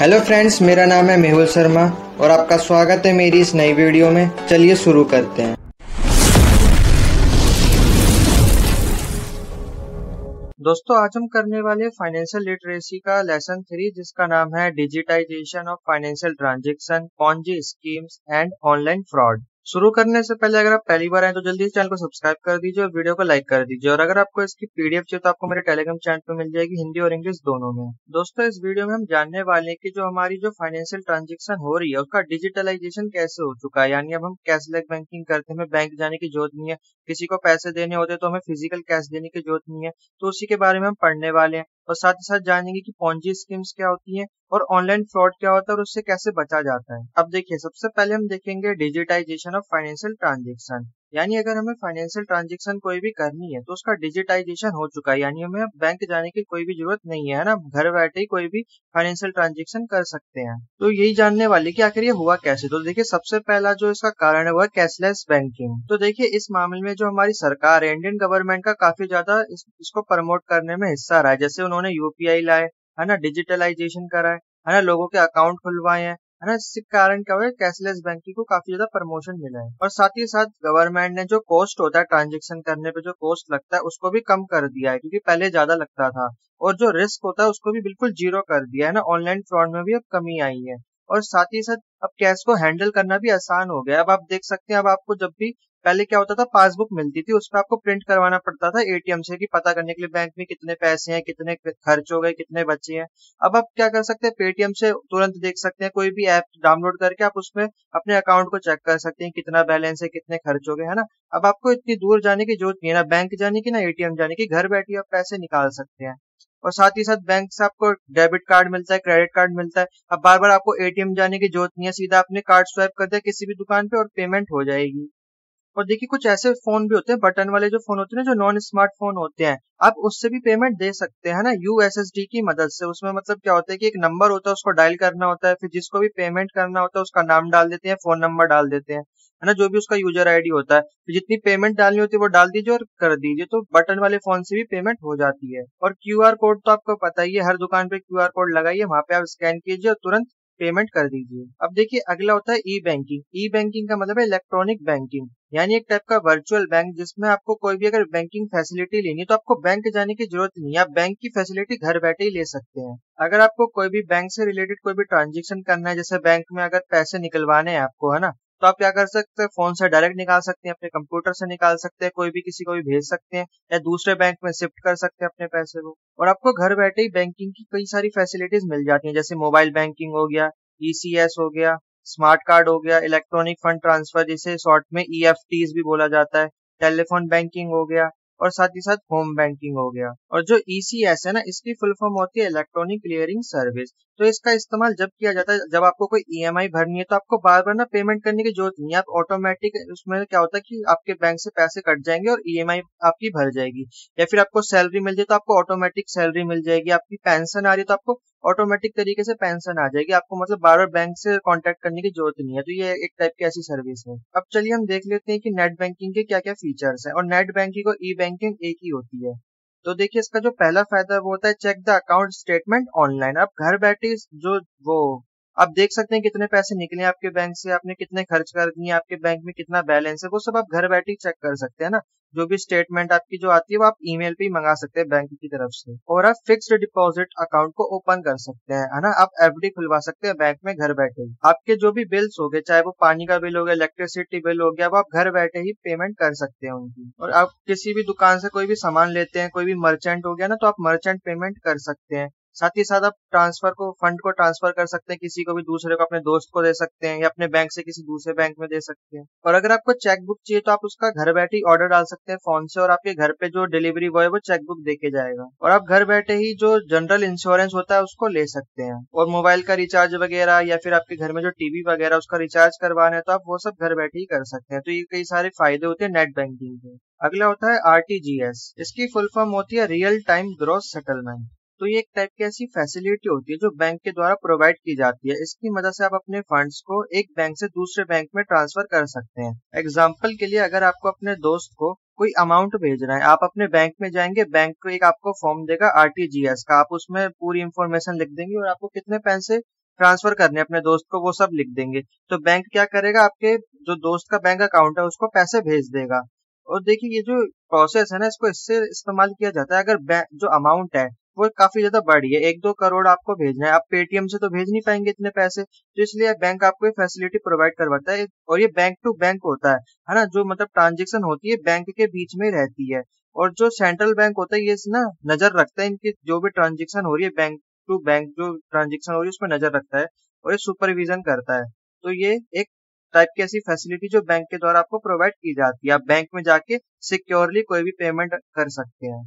Hello friends, मेरा नाम है मेहुल शर्मा और आपका स्वागत है मेरी इस नई वीडियो में। चलिए शुरू करते हैं। दोस्तों, आज हम करने वाले फाइनेंशियल लिटरेसी का लेसन 3, जिसका नाम है digitization of financial transaction, Ponzi schemes and online fraud. शुरू करने से पहले अगर आप पहली बार आए तो जल्दी इस चैनल को सब्सक्राइब कर दीजिए और वीडियो को लाइक कर दीजिए। और अगर आपको इसकी पीडीएफ चाहिए तो आपको मेरे टेलीग्राम चैनल पर मिल जाएगी, हिंदी और इंग्लिश दोनों में। दोस्तों, इस वीडियो में हम जानने वाले हैं कि जो हमारी जो फाइनेंशियल ट्रांजैक्शन हो रही है उसका डिजिटलाइजेशन कैसे हो चुका है। यानी अब हम कैशलेस बैंकिंग करते हैं, बैंक जाने की जरूरत नहीं है, किसी को पैसे देने होते तो हमें फिजिकल कैश देने की जरूरत नहीं है। तो उसी के बारे में हम पढ़ने वाले हैं और साथ ही साथ जानेंगे कि पॉन्जी स्कीम्स क्या होती हैं और ऑनलाइन फ्रॉड क्या होता है और उससे कैसे बचा जाता है। अब देखिए, सबसे पहले हम देखेंगे डिजिटाइजेशन ऑफ फाइनेंशियल ट्रांजैक्शन। यानी अगर हमें फाइनेंशियल ट्रांजैक्शन कोई भी करनी है तो उसका डिजिटाइजेशन हो चुका है। यानी हमें बैंक जाने की कोई भी जरूरत नहीं है, ना घर बैठे ही कोई भी फाइनेंशियल ट्रांजैक्शन कर सकते हैं। तो यही जानने वाले कि आखिर ये हुआ कैसे। तो देखिए, सबसे पहला जो इसका कारण है वो है कैशलेस बैंकिंग। तो देखिए, इस मामले में जो हमारी सरकार है, इंडियन गवर्नमेंट का काफी ज्यादा इसको प्रमोट करने में हिस्सा रहा है। जैसे उन्होंने यूपीआई लाए है ना, डिजिटलाइजेशन कराए है ना, लोगों के अकाउंट खुलवाए है ना। इसके कारण क्या हुआ, कैशलेस बैंकिंग को काफी ज्यादा प्रमोशन मिला है। और साथ ही साथ गवर्नमेंट ने जो कॉस्ट होता है ट्रांजैक्शन करने पे, जो कॉस्ट लगता है उसको भी कम कर दिया है, क्योंकि पहले ज्यादा लगता था। और जो रिस्क होता है उसको भी बिल्कुल जीरो कर दिया है ना। ऑनलाइन फ्रॉड में भी अब कमी आई है और साथ ही साथ अब कैश को हैंडल करना भी आसान हो गया। अब आप देख सकते हैं, अब आपको जब भी, पहले क्या होता था, पासबुक मिलती थी, उस पर आपको प्रिंट करवाना पड़ता था एटीएम से कि पता करने के लिए बैंक में कितने पैसे हैं, कितने खर्च हो गए, कितने बचे हैं। अब आप क्या कर सकते हैं, पेटीएम से तुरंत देख सकते हैं, कोई भी ऐप डाउनलोड करके आप उसमें अपने अकाउंट को चेक कर सकते हैं कितना बैलेंस है, कितने खर्च हो गए है ना। अब आपको इतनी दूर जाने की जरूरत नहीं है, ना बैंक जाने की, ना एटीएम जाने की, घर बैठे आप पैसे निकाल सकते हैं। और साथ ही साथ बैंक से आपको डेबिट कार्ड मिलता है, क्रेडिट कार्ड मिलता है। अब बार बार आपको एटीएम जाने की जरूरत नहीं है, सीधा अपने कार्ड स्वाइप कर दिया किसी भी दुकान पे और पेमेंट हो जाएगी। और देखिए, कुछ ऐसे फोन भी होते हैं, बटन वाले जो फोन होते हैं, जो नॉन स्मार्टफोन होते हैं, आप उससे भी पेमेंट दे सकते हैं ना, यूएसएसडी की मदद से। उसमें मतलब क्या होता है कि एक नंबर होता है, उसको डायल करना होता है, फिर जिसको भी पेमेंट करना होता है उसका नाम डाल देते हैं, फोन नंबर डाल देते हैं है ना, जो भी उसका यूजर आईडी होता है, तो जितनी पेमेंट डालनी होती है वो डाल दीजिए और कर दीजिए। तो बटन वाले फोन से भी पेमेंट हो जाती है। और क्यूआर कोड तो आपको पता ही है, हर दुकान पे क्यूआर कोड लगाइए, वहां पे आप स्कैन कीजिए और तुरंत पेमेंट कर दीजिए। अब देखिए, अगला होता है ई बैंकिंग। ई बैंकिंग का मतलब है इलेक्ट्रॉनिक बैंकिंग, यानी एक टाइप का वर्चुअल बैंक, जिसमें आपको कोई भी अगर बैंकिंग फैसिलिटी लेनी है तो आपको बैंक जाने की जरूरत नहीं है, आप बैंक की फैसिलिटी घर बैठे ही ले सकते हैं। अगर आपको कोई भी बैंक से रिलेटेड कोई भी ट्रांजेक्शन करना है, जैसे बैंक में अगर पैसे निकलवाने हैं आपको है ना, तो आप क्या कर सकते हैं, फोन से डायरेक्ट निकाल सकते हैं, अपने कंप्यूटर से निकाल सकते हैं, कोई भी किसी को भी भेज सकते हैं, या दूसरे बैंक में शिफ्ट कर सकते हैं अपने पैसे को। और आपको घर बैठे ही बैंकिंग की कई सारी फैसिलिटीज मिल जाती हैं, जैसे मोबाइल बैंकिंग हो गया, ईसीएस हो गया, स्मार्ट कार्ड हो गया, इलेक्ट्रॉनिक फंड ट्रांसफर जिसे शॉर्ट में EFTs भी बोला जाता है, टेलीफोन बैंकिंग हो गया, और साथ ही साथ होम बैंकिंग हो गया। और जो ECS है ना, इसकी फुल फॉर्म होती है इलेक्ट्रॉनिक क्लियरिंग सर्विस। तो इसका इस्तेमाल जब किया जाता है, जब आपको कोई EMI भरनी है तो आपको बार बार ना पेमेंट करने की जरूरत नहीं है, आप ऑटोमेटिक, उसमें क्या होता है कि आपके बैंक से पैसे कट जाएंगे और EMI आपकी भर जाएगी। या फिर आपको सैलरी मिल जाए तो आपको ऑटोमेटिक सैलरी मिल जाएगी, आपकी पेंशन आ रही है तो आपको ऑटोमेटिक तरीके से पेंशन आ जाएगी, आपको मतलब बार बार बैंक से कांटेक्ट करने की जरूरत नहीं है। तो ये एक टाइप की ऐसी सर्विस है। अब चलिए हम देख लेते हैं कि नेट बैंकिंग के क्या क्या फीचर्स हैं। और नेट बैंकिंग और ई बैंकिंग एक ही होती है। तो देखिए, इसका जो पहला फायदा है वो होता है check the account statement online. आप घर बैठे जो वो आप देख सकते हैं कितने पैसे निकले आपके बैंक से, आपने कितने खर्च कर दिए, आपके बैंक में कितना बैलेंस है, वो सब आप घर बैठे चेक कर सकते हैं ना। जो भी स्टेटमेंट आपकी जो आती है वो आप ईमेल पे ही मंगा सकते हैं बैंक की तरफ से। और आप फिक्स्ड डिपॉजिट अकाउंट को ओपन कर सकते हैं है ना, आप FD खुलवा सकते हैं बैंक में घर बैठे ही। आपके जो भी बिल्स हो गए, चाहे वो पानी का बिल हो गया, इलेक्ट्रिसिटी बिल हो गया, वो आप घर बैठे ही पेमेंट कर सकते हैं उनकी। और आप किसी भी दुकान से कोई भी सामान लेते हैं, कोई भी मर्चेंट हो गया ना, तो आप मर्चेंट पेमेंट कर सकते हैं। साथ ही साथ आप फंड को ट्रांसफर कर सकते हैं, किसी को भी, दूसरे को, अपने दोस्त को दे सकते हैं, या अपने बैंक से किसी दूसरे बैंक में दे सकते हैं। और अगर आपको चेकबुक चाहिए तो आप उसका घर बैठे ही ऑर्डर डाल सकते हैं फोन से, और आपके घर पे जो डिलीवरी बॉय है वो चेकबुक देके जाएगा। और आप घर बैठे ही जो जनरल इंश्योरेंस होता है उसको ले सकते हैं। और मोबाइल का रिचार्ज वगैरह, या फिर आपके घर में जो टीवी वगैरह उसका रिचार्ज करवाना है तो आप वो सब घर बैठे ही कर सकते हैं। तो ये कई सारे फायदे होते हैं नेट बैंकिंग के। अगला होता है RTGS। इसकी फुल फॉर्म होती है रियल टाइम ग्रॉस सेटलमेंट। तो ये एक टाइप की ऐसी फैसिलिटी होती है जो बैंक के द्वारा प्रोवाइड की जाती है। इसकी मदद से आप अपने फंड्स को एक बैंक से दूसरे बैंक में ट्रांसफर कर सकते हैं। एग्जांपल के लिए, अगर आपको अपने दोस्त को कोई अमाउंट भेजना है, आप अपने बैंक में जाएंगे, बैंक को एक आपको फॉर्म देगा RTGS का, आप उसमें पूरी इन्फॉर्मेशन लिख देंगे और आपको कितने पैसे ट्रांसफर करने अपने दोस्त को, वो सब लिख देंगे। तो बैंक क्या करेगा, आपके जो दोस्त का बैंक अकाउंट है उसको पैसे भेज देगा। और देखिए ये जो प्रोसेस है ना, इसको इससे इस्तेमाल किया जाता है, अगर जो अमाउंट है वो काफी ज्यादा बढ़ी है, 1-2 करोड़ आपको भेजना है, आप पेटीएम से तो भेज नहीं पाएंगे इतने पैसे, तो इसलिए बैंक आपको ये फैसिलिटी प्रोवाइड करवाता है। और ये बैंक टू बैंक होता है ना, जो मतलब ट्रांजेक्शन होती है बैंक के बीच में रहती है। और जो सेंट्रल बैंक होता है ये ना नजर रखता है इनकी, जो भी ट्रांजेक्शन हो रही है बैंक टू बैंक जो ट्रांजेक्शन हो रही है उसमें नजर रखता है और ये सुपरविजन करता है। तो ये एक टाइप की ऐसी फैसिलिटी जो बैंक के द्वारा आपको प्रोवाइड की जाती है, आप बैंक में जाके सिक्योरली कोई भी पेमेंट कर सकते हैं।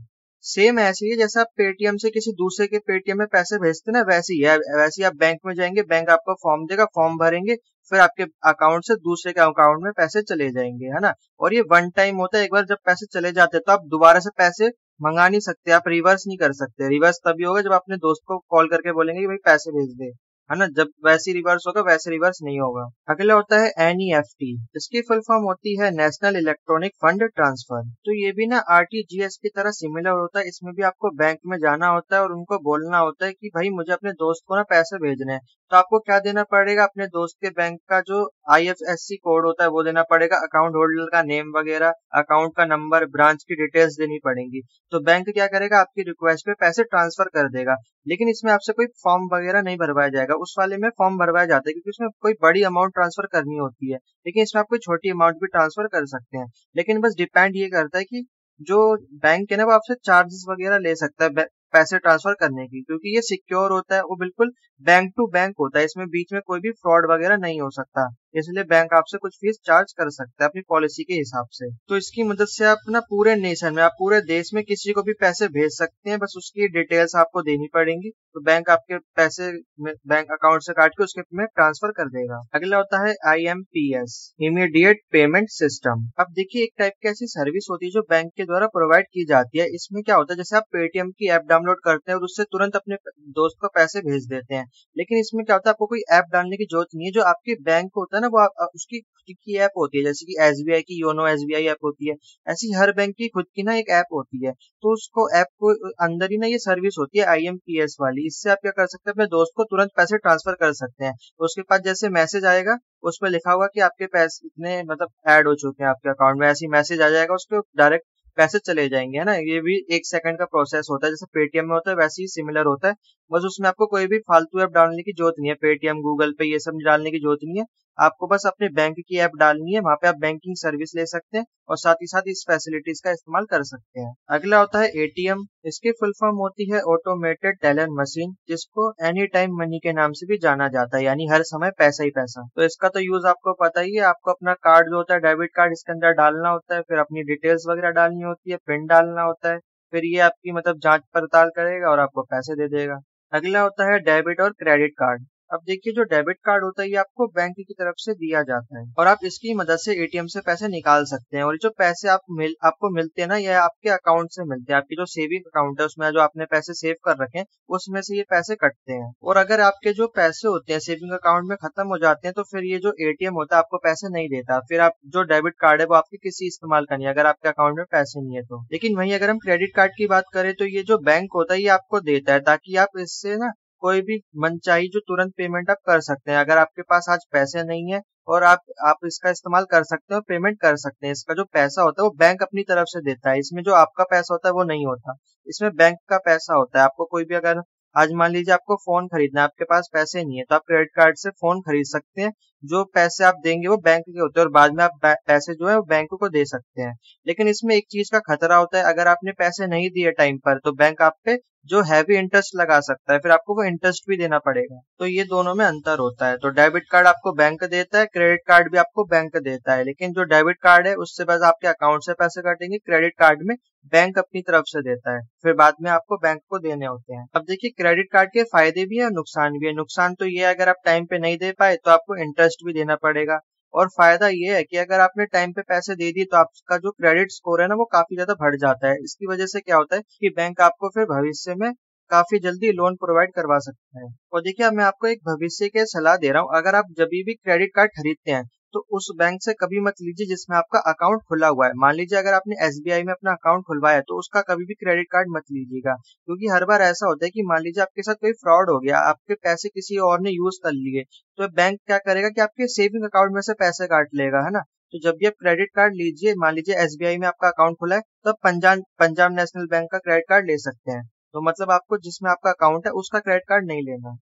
सेम ऐसी है जैसे आप पेटीएम से किसी दूसरे के पेटीएम में पैसे भेजते ना, वैसी है। वैसे ही आप बैंक में जाएंगे, बैंक आपको फॉर्म देगा, फॉर्म भरेंगे, फिर आपके अकाउंट से दूसरे के अकाउंट में पैसे चले जाएंगे, है ना। और ये वन टाइम होता है, एक बार जब पैसे चले जाते हैं तो आप दोबारा से पैसे मंगा नहीं सकते, आप रिवर्स नहीं कर सकते। रिवर्स तभी होगा जब अपने दोस्त को कॉल करके बोलेंगे कि भाई पैसे भेज दे, है ना। जब वैसे रिवर्स होगा, वैसे रिवर्स नहीं होगा। अगला होता है एनईएफटी, इसकी फुल फॉर्म होती है नेशनल इलेक्ट्रॉनिक फंड ट्रांसफर। तो ये भी ना आरटीजीएस की तरह सिमिलर होता है, इसमें भी आपको बैंक में जाना होता है और उनको बोलना होता है कि भाई मुझे अपने दोस्त को ना पैसे भेजने हैं। तो आपको क्या देना पड़ेगा, अपने दोस्त के बैंक का जो आईएफएससी कोड होता है वो देना पड़ेगा, अकाउंट होल्डर का नेम वगैरह, अकाउंट का नंबर, ब्रांच की डिटेल्स देनी पड़ेगी। तो बैंक क्या करेगा, आपकी रिक्वेस्ट पे पैसे ट्रांसफर कर देगा, लेकिन इसमें आपसे कोई फॉर्म वगैरह नहीं भरवाया जाएगा। उस वाले में फॉर्म भरवाया जाता है क्योंकि उसमें कोई बड़ी अमाउंट ट्रांसफर करनी होती है, लेकिन इसमें आप कोई छोटी अमाउंट भी ट्रांसफर कर सकते हैं। लेकिन बस डिपेंड ये करता है कि जो बैंक है ना वो आपसे चार्जेस वगैरह ले सकता है पैसे ट्रांसफर करने की, क्योंकि ये सिक्योर होता है, वो बिल्कुल बैंक टू बैंक होता है, इसमें बीच में कोई भी फ्रॉड वगैरह नहीं हो सकता, इसलिए बैंक आपसे कुछ फीस चार्ज कर सकता है अपनी पॉलिसी के हिसाब से। तो इसकी मदद से आप ना पूरे नेशन में, आप पूरे देश में किसी को भी पैसे भेज सकते हैं, बस उसकी डिटेल्स आपको देनी पड़ेंगी, तो बैंक आपके पैसे बैंक अकाउंट से काट के उसके में ट्रांसफर कर देगा। अगला होता है आईएमपीएस, इमीडिएट पेमेंट सिस्टम। अब देखिए एक टाइप की ऐसी सर्विस होती है जो बैंक के द्वारा प्रोवाइड की जाती है। इसमें क्या होता है, जैसे आप पेटीएम की ऐप डाउनलोड करते हैं और उससे तुरंत अपने दोस्त को पैसे भेज देते हैं, लेकिन इसमें क्या होता है, आपको कोई ऐप डालने की जरूरत नहीं है। जो आपके बैंक होता है ना, वो उसकी खुद की ऐप होती है, जैसे कि एसबीआई की योनो एसबीआई ऐप होती है, ऐसी हर बैंक की खुद की ना एक ऐप होती है। तो उसको ऐप को अंदर ही ना ये सर्विस होती है आईएमपीएस वाली। इससे आप क्या कर सकते हैं, अपने दोस्त को तुरंत पैसे ट्रांसफर कर सकते हैं। उसके पास जैसे मैसेज आएगा, उस पर लिखा होगा कि आपके पैसे इतने मतलब ऐड हो चुके हैं आपके अकाउंट में, ऐसी मैसेज आ जाएगा, उसको डायरेक्ट पैसे चले जाएंगे, है ना। ये भी 1 सेकंड का प्रोसेस होता है, जैसे पेटीएम में होता है वैसे ही सिमिलर होता है। बस उसमें आपको कोई भी फालतू ऐप डालने की जरूरत नहीं है, पेटीएम, गूगल पे, ये सब डालने की जरूरत नहीं है। आपको बस अपने बैंक की ऐप डालनी है, वहाँ पे आप बैंकिंग सर्विस ले सकते हैं और साथ ही साथ इस फैसिलिटीज का इस्तेमाल कर सकते हैं। अगला होता है एटीएम, इसकी फुल फॉर्म होती है ऑटोमेटेड टेलर मशीन, जिसको एनी टाइम मनी के नाम से भी जाना जाता है, यानी हर समय पैसा ही पैसा। तो इसका तो यूज आपको पता ही है, आपको अपना कार्ड जो होता है डेबिट कार्ड, इसके अंदर डालना होता है, फिर अपनी डिटेल्स वगैरह डालनी होती है, पिन डालना होता है, फिर ये आपकी मतलब जांच पड़ताल करेगा और आपको पैसे दे देगा। अगला होता है डेबिट और क्रेडिट कार्ड। अब देखिए जो डेबिट कार्ड होता है ये आपको बैंक की तरफ से दिया जाता है और आप इसकी मदद से एटीएम से पैसे निकाल सकते हैं। और जो पैसे आपको मिलते हैं ना, ये आपके अकाउंट से मिलते हैं, आपकी जो सेविंग अकाउंट है उसमें जो आपने पैसे सेव कर रखे हैं उसमें से ये पैसे कटते हैं। और अगर आपके जो पैसे होते हैं सेविंग अकाउंट में खत्म हो जाते हैं तो फिर ये जो एटीएम होता है आपको पैसे नहीं देता, फिर आप जो डेबिट कार्ड है वो आपके किसी इस्तेमाल का नहीं, अगर आपके अकाउंट में पैसे नहीं है तो। लेकिन वहीं अगर हम क्रेडिट कार्ड की बात करें तो ये जो बैंक होता है ये आपको देता है, ताकि आप इससे ना कोई भी मनचाही जो तुरंत पेमेंट आप कर सकते हैं। अगर आपके पास आज पैसे नहीं है और आप इसका इस्तेमाल कर सकते हैं और पेमेंट कर सकते हैं। इसका जो पैसा होता है वो बैंक अपनी तरफ से देता है, इसमें जो आपका पैसा होता है वो नहीं होता, इसमें बैंक का पैसा होता है। आपको कोई भी, अगर आज मान लीजिए आपको फोन खरीदना है, आपके पास पैसे नहीं है, तो आप क्रेडिट कार्ड से फोन खरीद सकते हैं, जो पैसे आप देंगे वो बैंक के होते हैं और बाद में आप पैसे जो है वो बैंक को दे सकते हैं। लेकिन इसमें एक चीज का खतरा होता है, अगर आपने पैसे नहीं दिए टाइम पर तो बैंक आप पे जो हैवी इंटरेस्ट लगा सकता है, फिर आपको वो इंटरेस्ट भी देना पड़ेगा। तो ये दोनों में अंतर होता है। तो डेबिट कार्ड आपको बैंक देता है, क्रेडिट कार्ड भी आपको बैंक देता है, लेकिन जो डेबिट कार्ड है उससे बस आपके अकाउंट से पैसे कटेंगे, क्रेडिट कार्ड में बैंक अपनी तरफ से देता है, फिर बाद में आपको बैंक को देने होते हैं। अब देखिए क्रेडिट कार्ड के फायदे भी है और नुकसान भी है। नुकसान तो ये है, अगर आप टाइम पे नहीं दे पाए तो आपको इंटरेस्ट भी देना पड़ेगा, और फायदा ये है कि अगर आपने टाइम पे पैसे दे दिए तो आपका जो क्रेडिट स्कोर है ना वो काफी ज्यादा बढ़ जाता है। इसकी वजह से क्या होता है कि बैंक आपको फिर भविष्य में काफी जल्दी लोन प्रोवाइड करवा सकता है। और देखिए मैं आपको एक भविष्य के सलाह दे रहा हूँ, अगर आप जब भी क्रेडिट कार्ड खरीदते हैं तो उस बैंक से कभी मत लीजिए जिसमें आपका अकाउंट खुला हुआ है। मान लीजिए अगर आपने एसबीआई में अपना अकाउंट खुलवाया है तो उसका कभी भी क्रेडिट कार्ड मत लीजिएगा, क्योंकि हर बार ऐसा होता है कि मान लीजिए आपके साथ कोई फ्रॉड हो गया, आपके पैसे किसी और ने यूज कर लिए, तो बैंक क्या करेगा कि आपके सेविंग अकाउंट में से पैसे काट लेगा, है ना। तो जब भी आप क्रेडिट कार्ड लीजिए, मान लीजिए एसबीआई में आपका अकाउंट खुला है तो आप पंजाब नेशनल बैंक का क्रेडिट कार्ड ले सकते हैं। तो मतलब आपको जिसमें आपका अकाउंट है उसका क्रेडिट कार्ड नहीं लेना।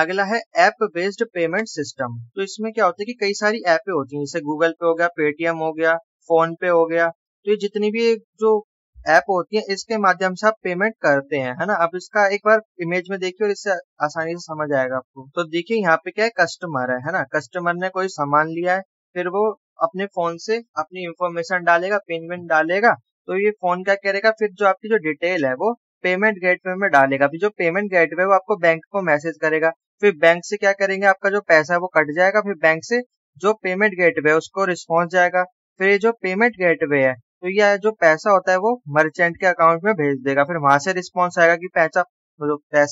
अगला है ऐप बेस्ड पेमेंट सिस्टम। तो इसमें क्या होता है कि कई सारी ऐपें होती हैं, जैसे गूगल पे हो गया, पेटीएम हो गया, फोन पे हो गया। तो ये जितनी भी जो ऐप होती है इसके माध्यम से आप पेमेंट करते हैं, है ना। आप इसका एक बार इमेज में देखिए और इससे आसानी से समझ आएगा आपको। तो देखिए यहाँ पे क्या है, कस्टमर है ना, कस्टमर ने कोई सामान लिया है, फिर वो अपने फोन से अपनी इंफॉर्मेशन डालेगा, पिन विन डालेगा, तो ये फोन क्या करेगा, फिर जो आपकी जो डिटेल है वो पेमेंट गेटवे में डालेगा। फिर जो पेमेंट गेटवे वो आपको बैंक को मैसेज करेगा, फिर बैंक से क्या करेंगे, आपका जो पैसा है वो कट जाएगा, फिर बैंक से जो पेमेंट गेटवे है उसको रिस्पॉन्स जाएगा, फिर ये जो पेमेंट गेटवे है तो यह जो पैसा होता है वो मर्चेंट के अकाउंट में भेज देगा, फिर वहां से रिस्पॉन्स आएगा कि पैसा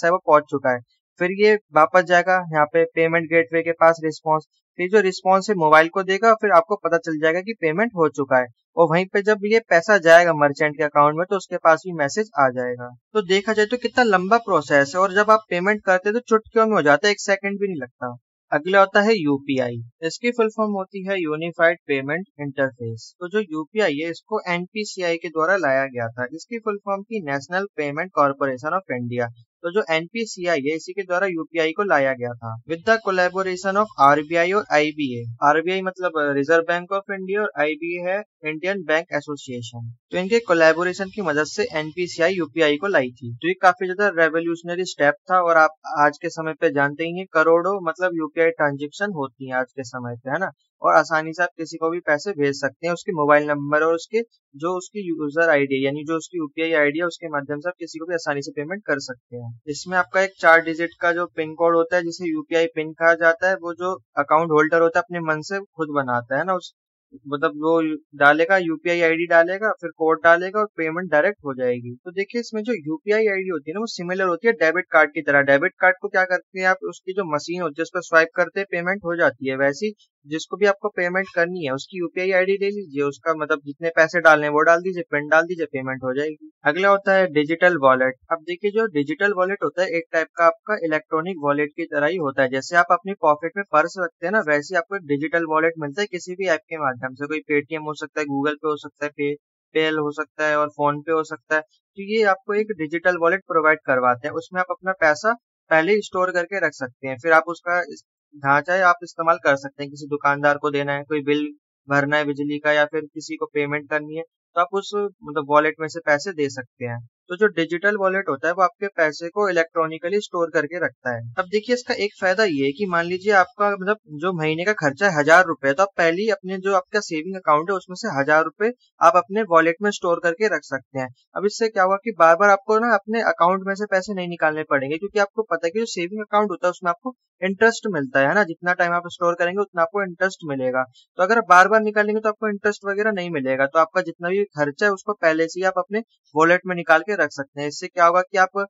है वो पहुंच चुका है, फिर ये वापस जाएगा यहाँ पे पेमेंट गेटवे के पास रिस्पॉन्स, फिर जो रिस्पॉन्स है मोबाइल को देगा, फिर आपको पता चल जाएगा कि पेमेंट हो चुका है। और वहीं पे जब ये पैसा जाएगा मर्चेंट के अकाउंट में तो उसके पास भी मैसेज आ जाएगा। तो देखा जाए तो कितना लंबा प्रोसेस है, और जब आप पेमेंट करते तो चुटकियों में हो जाता है, एक सेकंड भी नहीं लगता। अगला होता है यूपीआई। इसकी फुल फॉर्म होती है यूनिफाइड पेमेंट इंटरफेस। तो जो यूपीआई है इसको एनपीसीआई के द्वारा लाया गया था। इसकी फुल फॉर्म थी National Payment Corporation of India. तो जो एनपीसीआई है इसी के द्वारा यूपीआई को लाया गया था with the collaboration of RBI और आईबीए। आरबीआई मतलब रिजर्व बैंक ऑफ इंडिया और आईबीए है इंडियन बैंक एसोसिएशन। तो इनके कोलैबोरेशन की मदद से एनपीसीआई यूपीआई को लाई थी। तो ये काफी ज्यादा रेवोल्यूशनरी स्टेप था, और आप आज के समय पे जानते ही हैं करोड़ों मतलब यूपीआई ट्रांजेक्शन होती है आज के समय पे, है ना। और आसानी से आप किसी को भी पैसे भेज सकते हैं उसके मोबाइल नंबर और उसके जो उसकी यूजर आईडी यानी जो उसकी यूपीआई आईडी है उसके माध्यम से आप किसी को भी आसानी से पेमेंट कर सकते हैं। इसमें आपका एक 4 डिजिट का जो पिन कोड होता है जिसे यूपीआई पिन कहा जाता है, वो जो अकाउंट होल्डर होता है अपने मन से खुद बनाता है ना। उस मतलब वो डालेगा, यूपीआई आईडी डालेगा, फिर कोड डालेगा और पेमेंट डायरेक्ट हो जाएगी। तो देखिए इसमें जो यूपीआई आईडी होती है ना वो सिमिलर होती है डेबिट कार्ड की तरह। डेबिट कार्ड को क्या करते हैं आप, उसकी जो मशीन होती है उस पर स्वाइप करते हैं पेमेंट हो जाती है। वैसी जिसको भी आपको पेमेंट करनी है उसकी यूपीआई आईडी ले लीजिए, उसका मतलब जितने पैसे डालने हैं वो डाल दीजिए, पिन डाल दीजिए, पेमेंट हो जाएगी। अगला होता है डिजिटल वॉलेट। अब देखिए जो डिजिटल वॉलेट होता है एक टाइप का आपका इलेक्ट्रॉनिक वॉलेट की तरह ही होता है। जैसे आप अपनी पॉकेट में पर्स रखते हैं ना, वैसे आपको डिजिटल वॉलेट मिलता है किसी भी ऐप के माध्यम से। कोई पेटीएम हो सकता है, गूगल पे हो सकता है, पेल हो सकता है और फोन पे हो सकता है। तो ये आपको एक डिजिटल वॉलेट प्रोवाइड करवाते हैं, उसमें आप अपना पैसा पहले स्टोर करके रख सकते हैं, फिर आप उसका ढांचा है आप इस्तेमाल कर सकते हैं। किसी दुकानदार को देना है, कोई बिल भरना है बिजली का, या फिर किसी को पेमेंट करनी है तो आप उस मतलब वॉलेट में से पैसे दे सकते हैं। तो जो डिजिटल वॉलेट होता है वो आपके पैसे को इलेक्ट्रॉनिकली स्टोर करके रखता है। अब देखिए इसका एक फायदा ये है कि मान लीजिए आपका मतलब जो महीने का खर्चा है 1000 रुपए, तो आप पहले ही अपने जो आपका सेविंग अकाउंट है उसमें से 1000 रुपए आप अपने वॉलेट में स्टोर करके रख सकते हैं। अब इससे क्या हुआ कि बार बार आपको ना अपने अकाउंट में से पैसे नहीं निकालने पड़ेंगे, क्योंकि आपको पता है कि जो सेविंग अकाउंट होता है उसमें आपको इंटरेस्ट मिलता है ना। जितना टाइम आप स्टोर करेंगे उतना आपको इंटरेस्ट मिलेगा। तो अगर बार बार निकालेंगे तो आपको इंटरेस्ट वगैरह नहीं मिलेगा। तो आपका जितना भी खर्चा है उसको पहले से ही आप अपने वॉलेट में निकाल के रख सकते हैं। इससे क्या होगा कि आपको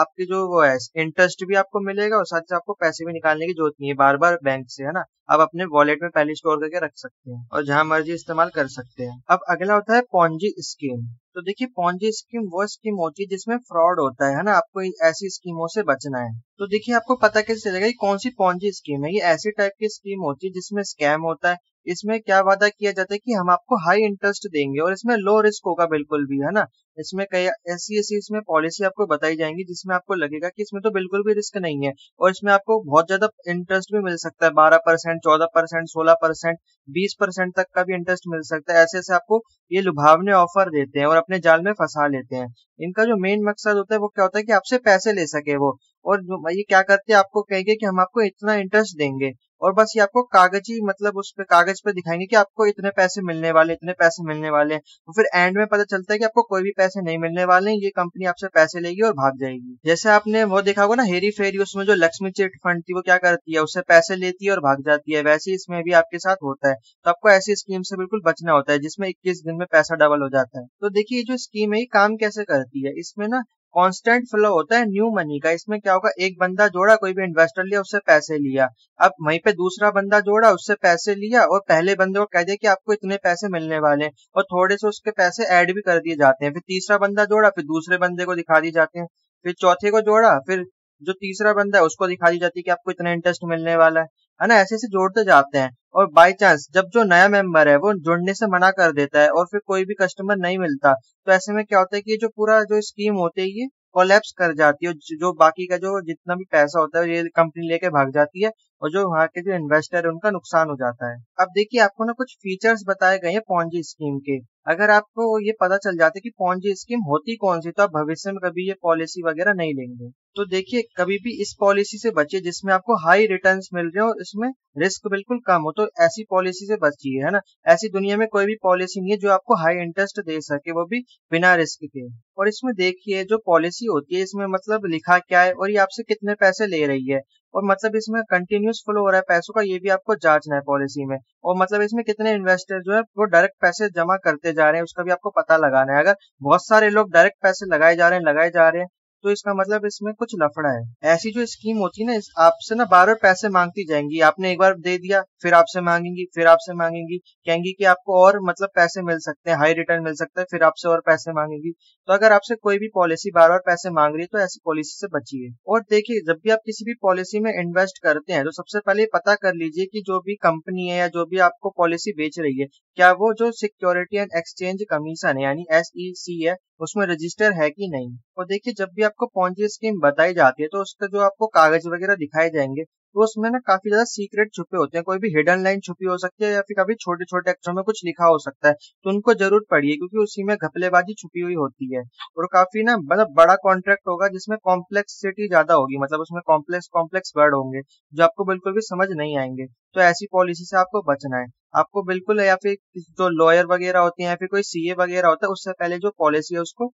आपकी जो वो है इंटरेस्ट भी आपको मिलेगा और साथ ही आपको पैसे भी निकालने की जरूरत नहीं है बार बार बैंक से, है ना। आप अपने वॉलेट में पहले स्टोर करके रख सकते हैं और जहां मर्जी इस्तेमाल कर सकते हैं। अब अगला होता है पॉन्जी स्कीम। तो देखिए पॉन्जी स्कीम वो स्कीम होती है जिसमें फ्रॉड होता है ना। आपको ऐसी स्कीमों से बचना है। तो देखिए आपको पता कैसे चलेगा कि कौन सी पॉन्जी स्कीम है। ये ऐसी टाइप की स्कीम होती है जिसमें स्कैम होता है। इसमें क्या वादा किया जाता है कि हम आपको हाई इंटरेस्ट देंगे और इसमें लो रिस्क होगा बिल्कुल भी, है ना। इसमें कई ऐसी इसमें पॉलिसी आपको बताई जाएंगी जिसमें आपको लगेगा कि इसमें तो बिल्कुल भी रिस्क नहीं है और इसमें आपको बहुत ज्यादा इंटरेस्ट भी मिल सकता है। 12%, 14%, 16%, 20% तक का भी इंटरेस्ट मिल सकता है। ऐसे ऐसे आपको ये लुभावने ऑफर देते हैं और अपने जाल में फंसा लेते हैं। इनका जो मेन मकसद होता है वो क्या होता है कि आपसे पैसे ले सके वो। और ये क्या करते हैं, आपको कहेंगे कि हम आपको इतना इंटरेस्ट देंगे और बस ये आपको कागजी मतलब उस पे कागज पे दिखाएंगे कि आपको इतने पैसे मिलने वाले हैं। और फिर एंड में पता चलता है कि आपको कोई भी पैसे नहीं मिलने वाले हैं। ये कंपनी आपसे पैसे लेगी और भाग जाएगी। जैसे आपने वो देखा होगा ना हेरी फेरी, उसमें जो लक्ष्मी चिट फंड थी वो क्या करती है, उससे पैसे लेती है और भाग जाती है। वैसे इसमें भी आपके साथ होता है। तो आपको ऐसी स्कीम से बिल्कुल बचना होता है जिसमें 21 दिन में पैसा डबल हो जाता है। तो देखिए जो स्कीम है ये काम कैसे करती है। इसमें ना कांस्टेंट फ्लो होता है न्यू मनी का। इसमें क्या होगा, एक बंदा जोड़ा, कोई भी इन्वेस्टर लिया, उससे पैसे लिया, अब वहीं पे दूसरा बंदा जोड़ा, उससे पैसे लिया और पहले बंदे को कह दिया कि आपको इतने पैसे मिलने वाले हैं और थोड़े से उसके पैसे ऐड भी कर दिए जाते हैं। फिर तीसरा बंदा जोड़ा, फिर दूसरे बंदे को दिखा दिए जाते हैं, फिर चौथे को जोड़ा, फिर जो तीसरा बंदा है उसको दिखा दी जाती है कि आपको इतना इंटरेस्ट मिलने वाला है ना। ऐसे से जोड़ते जाते हैं और बाय चांस जब जो नया मेंबर है वो जुड़ने से मना कर देता है और फिर कोई भी कस्टमर नहीं मिलता, तो ऐसे में क्या होता है कि जो पूरा जो स्कीम होती है ये कोलैप्स कर जाती है, जो बाकी का जो जितना भी पैसा होता है ये कंपनी लेके भाग जाती है और जो वहाँ के जो इन्वेस्टर है उनका नुकसान हो जाता है। अब देखिए आपको ना कुछ फीचर्स बताए गए हैं पॉन्जी स्कीम के। अगर आपको ये पता चल जाता है कि पॉन्जी स्कीम होती कौन सी, तो आप भविष्य में कभी ये पॉलिसी वगैरह नहीं लेंगे। तो देखिए कभी भी इस पॉलिसी से बचिए जिसमें आपको हाई रिटर्न्स मिल रहे हो और इसमें रिस्क बिल्कुल कम हो, तो ऐसी पॉलिसी से बचिए, है ना। ऐसी दुनिया में कोई भी पॉलिसी नहीं है जो आपको हाई इंटरेस्ट दे सके, वो भी बिना रिस्क के। और इसमें देखिए जो पॉलिसी होती है इसमें मतलब लिखा क्या है और ये आपसे कितने पैसे ले रही है, और मतलब इसमें कंटिन्यूस फ्लो हो रहा है पैसों का, ये भी आपको जांचना है पॉलिसी में। और मतलब इसमें कितने इन्वेस्टर जो है वो डायरेक्ट पैसे जमा करते जा रहे हैं उसका भी आपको पता लगाना है। अगर बहुत सारे लोग डायरेक्ट पैसे लगाए जा रहे हैं तो इसका मतलब इसमें कुछ लफड़ा है। ऐसी जो स्कीम होती है ना, आपसे ना बार बार पैसे मांगती जाएंगी, आपने एक बार दे दिया फिर आपसे मांगेंगी, फिर आपसे मांगेंगी, कहेंगी कि आपको और मतलब पैसे मिल सकते हैं, हाई रिटर्न मिल सकता है, फिर आपसे और पैसे मांगेंगी। तो अगर आपसे कोई भी पॉलिसी बार बार पैसे मांग रही है तो ऐसी पॉलिसी से बचिए। और देखिए जब भी आप किसी भी पॉलिसी में इन्वेस्ट करते हैं तो सबसे पहले पता कर लीजिए कि जो भी कंपनी है या जो भी आपको पॉलिसी बेच रही है, क्या वो जो सिक्योरिटी एंड एक्सचेंज कमीशन है यानी SEC है उसमें रजिस्टर है कि नहीं। और देखिए जब भी आपको पॉन्जी स्कीम बताई जाती है तो उसका जो आपको कागज वगैरह दिखाए जाएंगे तो उसमें ना काफी ज्यादा सीक्रेट छुपे होते हैं, कोई भी हिडन लाइन छुपी हो सकती है या फिर कभी छोटे छोटे अक्षरों में कुछ लिखा हो सकता है, तो उनको जरूर पढ़िए क्योंकि उसी में घपलेबाजी छुपी हुई होती है। और काफी ना मतलब बड़ा कॉन्ट्रैक्ट होगा जिसमें कॉम्प्लेक्सिटी ज्यादा होगी, मतलब उसमें कॉम्प्लेक्स वर्ड होंगे जो आपको बिल्कुल भी समझ नहीं आएंगे, तो ऐसी पॉलिसी से आपको बचना है। आपको बिल्कुल या फिर जो लॉयर वगैरह होते हैं या फिर कोई CA वगैरह होता है उससे पहले जो पॉलिसी है उसको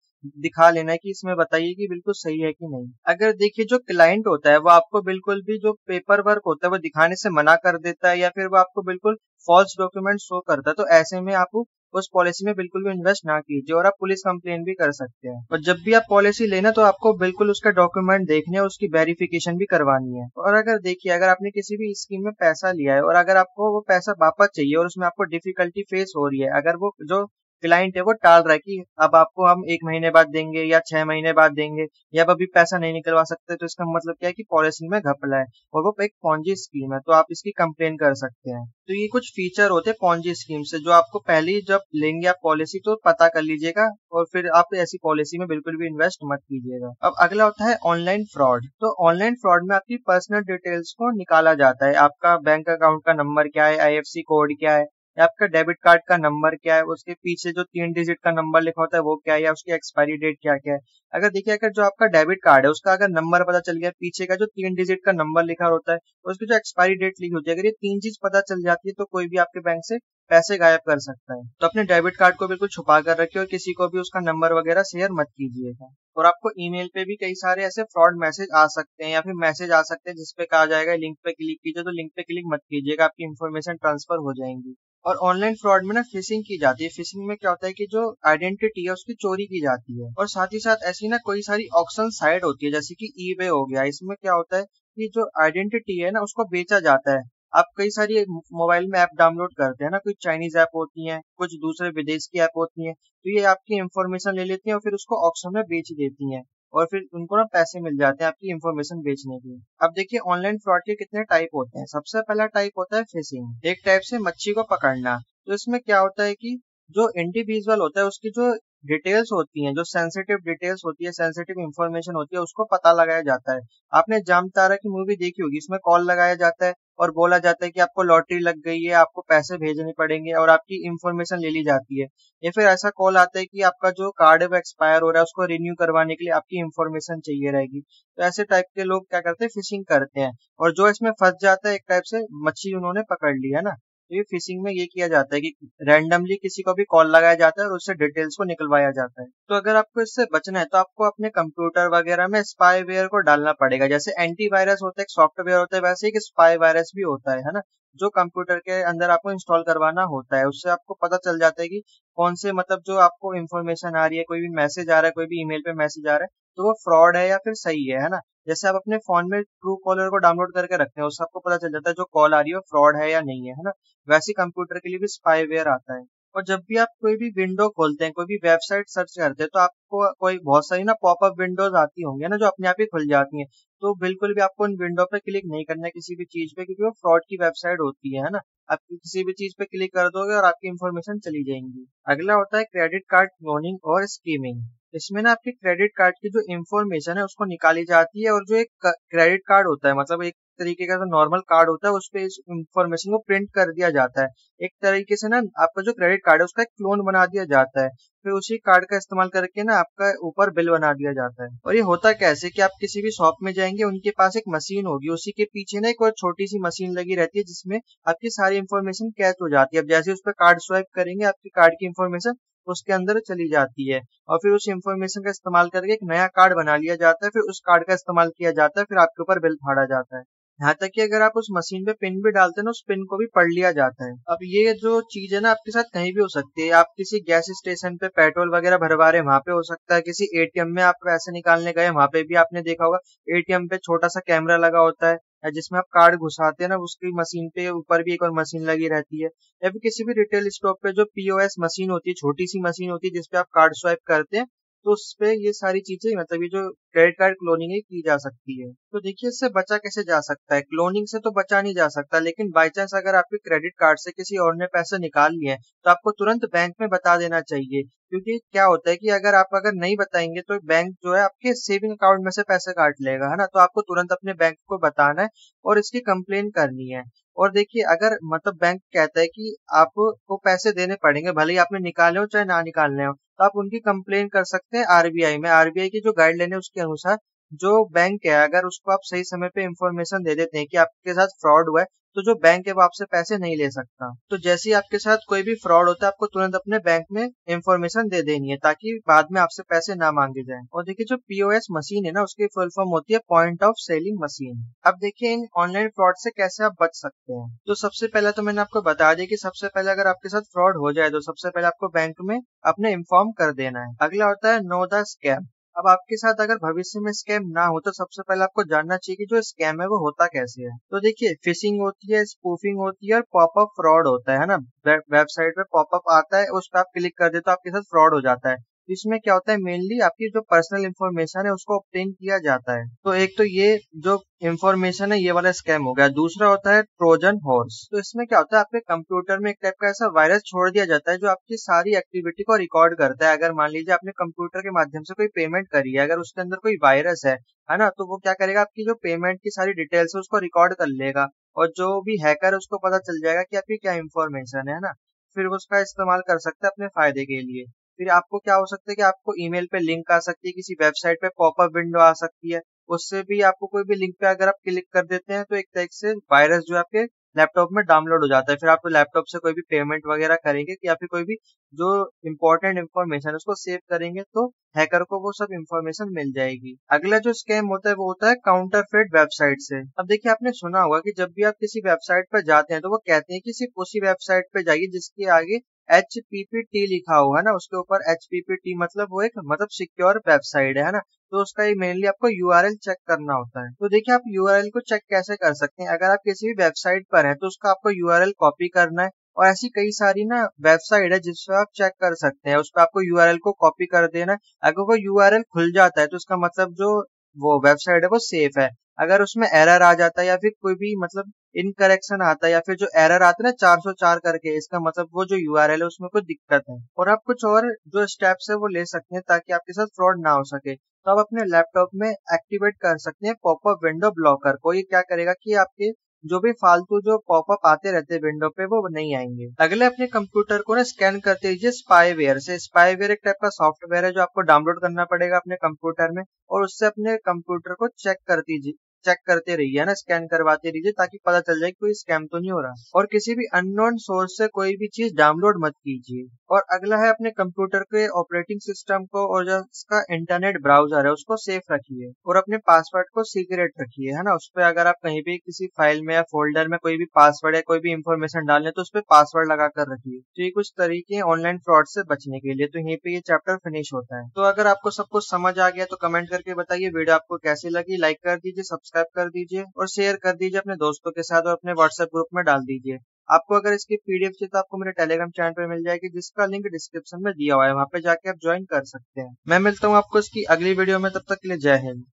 दिखा लेना है कि इसमें बताइए कि बिल्कुल सही है कि नहीं। अगर देखिए जो क्लाइंट होता है वो आपको बिल्कुल भी जो पेपर वर्क होता है वो दिखाने से मना कर देता है या फिर वो आपको बिल्कुल फॉल्स डॉक्यूमेंट शो करता है, तो ऐसे में आप उस पॉलिसी में बिल्कुल भी इन्वेस्ट ना कीजिए और आप पुलिस कंप्लेन भी कर सकते हैं। और जब भी आप पॉलिसी लेना तो आपको बिल्कुल उसका डॉक्यूमेंट देखने और उसकी वेरिफिकेशन भी करवानी है। और अगर देखिए अगर आपने किसी भी स्कीम में पैसा लिया है और अगर आपको वो पैसा वापस चाहिए और उसमें आपको डिफिकल्टी फेस हो रही है, अगर वो जो क्लाइंट है वो टाल रहा है कि अब आपको हम 1 महीने बाद देंगे या 6 महीने बाद देंगे या अभी पैसा नहीं निकलवा सकते, तो इसका मतलब क्या है कि पॉलिसी में घपला है और वो एक पॉन्जी स्कीम है, तो आप इसकी कंप्लेन कर सकते हैं। तो ये कुछ फीचर होते हैं पॉन्जी स्कीम से जो आपको पहले ही जब लेंगे आप पॉलिसी तो पता कर लीजिएगा और फिर आप ऐसी पॉलिसी में बिल्कुल भी इन्वेस्ट मत कीजिएगा। अब अगला होता है ऑनलाइन फ्रॉड। तो ऑनलाइन फ्रॉड में आपकी पर्सनल डिटेल्स को निकाला जाता है, आपका बैंक अकाउंट का नंबर क्या है, IFSC कोड क्या है, आपका डेबिट कार्ड का नंबर क्या है, उसके पीछे जो 3 डिजिट का नंबर लिखा होता है वो क्या है या उसकी एक्सपायरी डेट क्या क्या है। अगर देखिए अगर जो आपका डेबिट कार्ड है उसका अगर नंबर पता चल गया, पीछे का जो 3 डिजिट का नंबर लिखा होता है और उसकी जो एक्सपायरी डेट लिखी होती है, अगर ये 3 चीज पता चल जाती है तो कोई भी आपके बैंक से पैसे गायब कर सकता है। तो अपने डेबिट कार्ड को बिल्कुल छुपा कर रखिए और किसी को भी उसका नंबर वगैरह शेयर मत कीजिएगा। और आपको ईमेल पे भी कई सारे ऐसे फ्रॉड मैसेज आ सकते हैं या फिर मैसेज आ सकते हैं जिसपे कहा जाएगा लिंक पे क्लिक कीजिए, तो लिंक पे क्लिक मत कीजिएगा, आपकी इन्फॉर्मेशन ट्रांसफर हो जाएंगी। और ऑनलाइन फ्रॉड में ना फिशिंग की जाती है। फिशिंग में क्या होता है कि जो आइडेंटिटी है उसकी चोरी की जाती है। और साथ ही साथ ऐसी ना कोई सारी ऑक्शन साइट होती है जैसे कि eBay हो गया, इसमें क्या होता है कि जो आइडेंटिटी है ना उसको बेचा जाता है। आप कई सारी मोबाइल में ऐप डाउनलोड करते हैं ना, कुछ चाइनीज ऐप होती हैं, कुछ दूसरे विदेश की ऐप होती हैं, तो ये आपकी इन्फॉर्मेशन ले लेती हैं और फिर उसको ऑक्शन में बेच देती हैं और फिर उनको ना पैसे मिल जाते हैं आपकी इन्फॉर्मेशन बेचने के। अब देखिए ऑनलाइन फ्रॉड के कितने टाइप होते हैं। सबसे पहला टाइप होता है फिशिंग, एक टाइप से मच्छी को पकड़ना। तो इसमें क्या होता है कि जो इंडिविजुअल होता है उसकी जो डिटेल्स होती हैं, जो सेंसिटिव डिटेल्स होती है, सेंसिटिव इंफॉर्मेशन होती है, उसको पता लगाया जाता है। आपने जाम तारा की मूवी देखी होगी, इसमें कॉल लगाया जाता है और बोला जाता है कि आपको लॉटरी लग गई है, आपको पैसे भेजने पड़ेंगे और आपकी इन्फॉर्मेशन ले ली जाती है। या फिर ऐसा कॉल आता है कि आपका जो कार्ड है वो एक्सपायर हो रहा है, उसको रिन्यू करवाने के लिए आपकी इन्फॉर्मेशन चाहिए रहेगी। तो ऐसे टाइप के लोग क्या करते हैं, फिशिंग करते हैं। और जो इसमें फंस जाता है, एक टाइप से मच्छी उन्होंने पकड़ ली है ना, तो ये फिशिंग में ये किया जाता है कि रैंडमली किसी को भी कॉल लगाया जाता है और उससे डिटेल्स को निकलवाया जाता है। तो अगर आपको इससे बचना है तो आपको अपने कंप्यूटर वगैरह में स्पाईवेयर को डालना पड़ेगा। जैसे एंटीवायरस होता है, एक सॉफ्टवेयर होता है, वैसे एक स्पाईवायरस भी होता है ना, जो कंप्यूटर के अंदर आपको इंस्टॉल करवाना होता है। उससे आपको पता चल जाता है कि कौन से मतलब जो आपको इन्फॉर्मेशन आ रही है, कोई भी मैसेज आ रहा है, कोई भी ईमेल पे मैसेज आ रहा है, तो वो फ्रॉड है या फिर सही है ना। जैसे आप अपने फोन में ट्रू कॉलर को डाउनलोड करके रखते हैं, उससे आपको पता चल जाता है जो कॉल आ रही है वो फ्रॉड है या नहीं है, है ना। वैसे कंप्यूटर के लिए भी स्पाईवेयर आता है। और जब भी आप कोई भी विंडो खोलते हैं, कोई भी वेबसाइट सर्च करते हैं, तो आपको कोई बहुत सारी ना पॉपअप विंडोज आती होंगी ना, जो अपने आप ही खुल जाती हैं। तो बिल्कुल भी आपको उन विंडो पे क्लिक नहीं करना है किसी भी चीज पे, क्योंकि वो फ्रॉड की वेबसाइट होती है ना। आप किसी भी चीज पे क्लिक कर दोगे और आपकी इन्फॉर्मेशन चली जाएंगी। अगला होता है क्रेडिट कार्ड क्लोनिंग और स्कीमिंग। इसमें ना आपके क्रेडिट कार्ड की जो इन्फॉर्मेशन है उसको निकाली जाती है, और जो एक क्रेडिट कार्ड होता है, मतलब एक तरीके का जो नॉर्मल कार्ड होता है, उस पे इस इन्फॉर्मेशन को प्रिंट कर दिया जाता है। एक तरीके से ना आपका जो क्रेडिट कार्ड है उसका एक क्लोन बना दिया जाता है, फिर उसी कार्ड का इस्तेमाल करके ना आपका ऊपर बिल बना दिया जाता है। और ये होता कैसे कि आप किसी भी शॉप में जाएंगे, उनके पास एक मशीन होगी, उसी के पीछे ना एक और छोटी सी मशीन लगी रहती है जिसमें आपकी सारी इन्फॉर्मेशन कैच हो जाती है। अब जैसे उस पर कार्ड स्वाइप करेंगे, आपके कार्ड की इन्फॉर्मेशन उसके अंदर चली जाती है, और फिर उस इन्फॉर्मेशन का इस्तेमाल करके एक नया कार्ड बना लिया जाता है, फिर उस कार्ड का इस्तेमाल किया जाता है, फिर आपके ऊपर बिल फाड़ा जाता है। यहाँ तक कि अगर आप उस मशीन पे पिन भी डालते हैं ना, उस पिन को भी पढ़ लिया जाता है। अब ये जो चीज है ना आपके साथ कहीं भी हो सकती है। आप किसी गैस स्टेशन पे पेट्रोल वगैरह भरवा रहे हैं, वहाँ पे हो सकता है। किसी एटीएम में आप पैसे निकालने गए, वहाँ पे भी आपने देखा होगा एटीएम पे छोटा सा कैमरा लगा होता है जिसमें आप कार्ड घुसाते हैं ना, उसकी मशीन पे ऊपर भी एक और मशीन लगी रहती है। या फिर किसी भी रिटेल स्टोर पे जो पीओएस मशीन होती है, छोटी सी मशीन होती है जिसपे आप कार्ड स्वाइप करते हैं, तो उस पे ये सारी चीजें, मतलब ये जो क्रेडिट कार्ड क्लोनिंग है, की जा सकती है। तो देखिए इससे बचा कैसे जा सकता है। क्लोनिंग से तो बचा नहीं जा सकता, लेकिन बाय चांस अगर आपके क्रेडिट कार्ड से किसी और ने पैसे निकाल लिए तो आपको तुरंत बैंक में बता देना चाहिए। क्योंकि क्या होता है कि अगर आप नहीं बताएंगे तो बैंक जो है आपके सेविंग अकाउंट में से पैसे काट लेगा, है ना। तो आपको तुरंत अपने बैंक को बताना है और इसकी कंप्लेन करनी है। और देखिए अगर मतलब बैंक कहता है कि आपको पैसे देने पड़ेंगे, भले ही आपने निकाले हो चाहे ना निकालने हो, तो आप उनकी कंप्लेन कर सकते हैं आरबीआई में। आरबीआई की जो गाइडलाइन है उसके अनुसार जो बैंक है, अगर उसको आप सही समय पे इन्फॉर्मेशन दे देते हैं कि आपके साथ फ्रॉड हुआ है, तो जो बैंक है वो आपसे पैसे नहीं ले सकता। तो जैसे ही आपके साथ कोई भी फ्रॉड होता है, आपको तुरंत अपने बैंक में इन्फॉर्मेशन दे देनी है, ताकि बाद में आपसे पैसे ना मांगे जाएं। और देखिए जो पीओएस मशीन है ना, उसकी फुल फॉर्म होती है पॉइंट ऑफ सेलिंग मशीन। अब देखिए इन ऑनलाइन फ्रॉड से कैसे आप बच सकते हैं। तो सबसे पहले तो मैंने आपको बता दिया कि सबसे पहले अगर आपके साथ फ्रॉड हो जाए तो सबसे पहले आपको बैंक में अपने इन्फॉर्म कर देना है। अगला होता है नो द स्कैम। अब आपके साथ अगर भविष्य में स्कैम ना हो तो सबसे पहले आपको जानना चाहिए कि जो स्कैम है वो होता कैसे है। तो देखिए फिशिंग होती है, स्पूफिंग होती है और पॉपअप फ्रॉड होता है ना। वेबसाइट पे पॉपअप आता है, उस पर आप क्लिक कर देते हो, आपके साथ फ्रॉड हो जाता है। इसमें क्या होता है, मेनली आपकी जो पर्सनल इन्फॉर्मेशन है उसको ऑब्टेन किया जाता है। तो एक तो ये जो इन्फॉर्मेशन है ये वाला स्कैम हो गया। दूसरा होता है ट्रोजन होर्स। तो इसमें क्या होता है, आपके कंप्यूटर में एक टाइप का ऐसा वायरस छोड़ दिया जाता है जो आपकी सारी एक्टिविटी को रिकॉर्ड करता है। अगर मान लीजिए आपने कंप्यूटर के माध्यम से कोई पेमेंट करी है, अगर उसके अंदर कोई वायरस है ना, तो वो क्या करेगा, आपकी जो पेमेंट की सारी डिटेल्स है उसको रिकॉर्ड कर लेगा, और जो भी हैकर है उसको पता चल जाएगा कि आपकी क्या इन्फॉर्मेशन है ना, फिर उसका इस्तेमाल कर सकता है अपने फायदे के लिए। फिर आपको क्या हो सकता है कि आपको ईमेल पे लिंक आ सकती है, किसी वेबसाइट पे पॉपअप विंडो आ सकती है, उससे भी आपको कोई भी लिंक पे अगर आप क्लिक कर देते हैं तो एक तरह से वायरस जो आपके लैपटॉप में डाउनलोड हो जाता है। फिर आप लैपटॉप से कोई भी पेमेंट वगैरह करेंगे या फिर कोई भी जो इम्पोर्टेंट इन्फॉर्मेशन उसको सेव करेंगे तो हैकर को वो सब इन्फॉर्मेशन मिल जाएगी। अगला जो स्कैम होता है वो होता है काउंटरफेट वेबसाइट से। अब देखिए आपने सुना होगा कि जब भी आप किसी वेबसाइट पर जाते हैं तो वो कहते हैं कि सिर्फ उसी वेबसाइट पर जाइए जिसके आगे HPPT लिखा हुआ है ना, उसके ऊपर HPPT मतलब वो एक मतलब सिक्योर वेबसाइट है ना, तो उसका ये मेनली आपको URL चेक करना होता है। तो देखिए आप URL को चेक कैसे कर सकते हैं। अगर आप किसी भी वेबसाइट पर हैं तो उसका आपको URL कॉपी करना है, और ऐसी कई सारी ना वेबसाइट है जिसपे आप चेक कर सकते हैं, उस पर आपको URL को कॉपी कर देना है। अगर वो URL खुल जाता है तो उसका मतलब जो वो वेबसाइट है वो सेफ है। अगर उसमें एरर आ जाता है या फिर कोई भी मतलब इनकरेक्शन आता है या फिर जो एरर आता है ना 404 करके, इसका मतलब वो जो URL है उसमें कोई दिक्कत है। और आप कुछ और जो स्टेप्स है वो ले सकते हैं ताकि आपके साथ फ्रॉड ना हो सके। तो आप अपने लैपटॉप में एक्टिवेट कर सकते हैं पॉपअप विंडो ब्लॉकर को। ये क्या करेगा कि आपके जो भी फालतू जो पॉपअप आते रहते हैं विंडो पे वो नहीं आएंगे। अगले अपने कंप्यूटर को ना स्कैन करते रहिए स्पाईवेयर से। स्पाईवेयर एक टाइप का सॉफ्टवेयर है जो आपको डाउनलोड करना पड़ेगा अपने कंप्यूटर में, और उससे अपने कंप्यूटर को चेक करती चेक करते रहिए ना, स्कैन करवाते रहिए ताकि पता चल जाए कि कोई स्कैम तो नहीं हो रहा। और किसी भी अननोन सोर्स से कोई भी चीज डाउनलोड मत कीजिए। और अगला है अपने कंप्यूटर के ऑपरेटिंग सिस्टम को और जो उसका इंटरनेट ब्राउजर है उसको सेफ रखिए और अपने पासवर्ड को सीक्रेट रखिए, है ना। उस पर अगर आप कहीं भी किसी फाइल में या फोल्डर में कोई भी पासवर्ड या कोई भी इन्फॉर्मेशन डाल तो उस पर पासवर्ड लगा कर रखिए। तो ये कुछ तरीके ऑनलाइन फ्रॉड से बचने के लिए। तो यहीं पे ये चैप्टर फिनिश होता है। तो अगर आपको सब कुछ समझ आ गया तो कमेंट करके बताइए वीडियो आपको कैसी लगी। लाइक कर दीजिए, सब्सक्राइब कर दीजिए और शेयर कर दीजिए अपने दोस्तों के साथ और अपने व्हाट्सएप ग्रुप में डाल दीजिए। आपको अगर इसकी पीडीएफ चाहिए तो आपको मेरे टेलीग्राम चैनल पर मिल जाएगी जिसका लिंक डिस्क्रिप्शन में दिया हुआ है, वहाँ पे जाके आप ज्वाइन कर सकते हैं। मैं मिलता हूँ आपको इसकी अगली वीडियो में, तब तक के लिए जय हिंद।